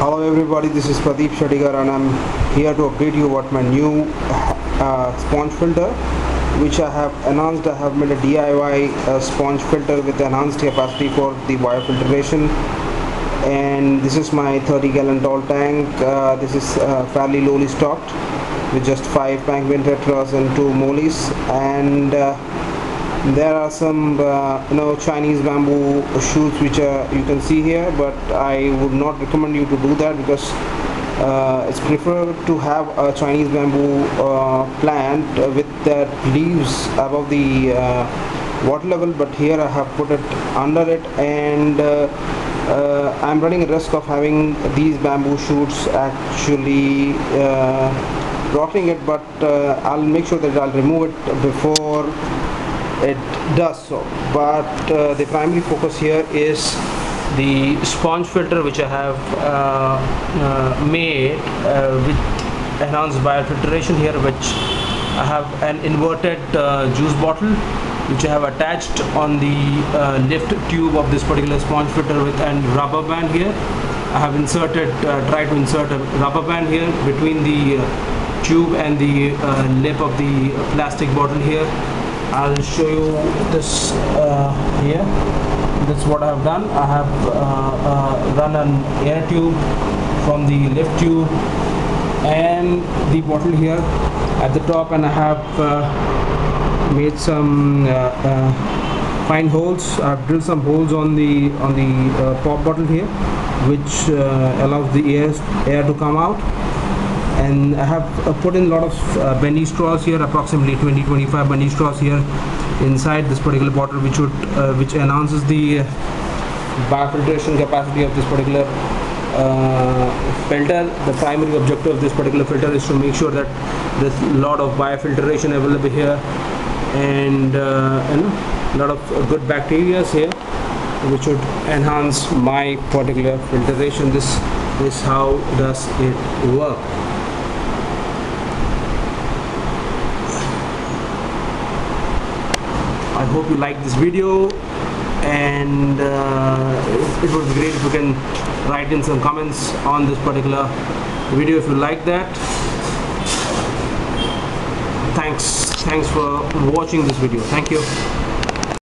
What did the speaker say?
Hello everybody, this is Pradeep Shettygar and I'm here to update you about my new sponge filter which I have announced. I have made a DIY sponge filter with enhanced capacity for the biofiltration, and this is my 30-gallon tall tank. This is fairly lowly stocked with just 5 Pangwin tetras and 2 molies, and there are some Chinese bamboo shoots which you can see here, but I would not recommend you to do that because it's preferred to have a Chinese bamboo plant with that leaves above the water level, but here I have put it under it, and I'm running a risk of having these bamboo shoots actually rotting it, but I'll make sure that I'll remove it before it does so. But the primary focus here is the sponge filter which I have made with enhanced biofiltration here, which I have an inverted juice bottle which I have attached on the lift tube of this particular sponge filter with a rubber band here. I have tried to insert a rubber band here between the tube and the lip of the plastic bottle here. I'll show you this here. This is what I have done. I have run an air tube from the lift tube and the bottle here at the top, and I have made some fine holes. I've drilled some holes on the pop bottle here, which allows the air to come out. And I have put in a lot of bendy straws here, approximately 20-25 bendy straws here inside this particular bottle, which enhances the biofiltration capacity of this particular filter. The primary objective of this particular filter is to make sure that there's a lot of biofiltration available here, and a lot of good bacteria here which would enhance my particular filtration. This is how does it work. I hope you like this video, and it would be great if you can write in some comments on this particular video if you like that. Thanks for watching this video. Thank you.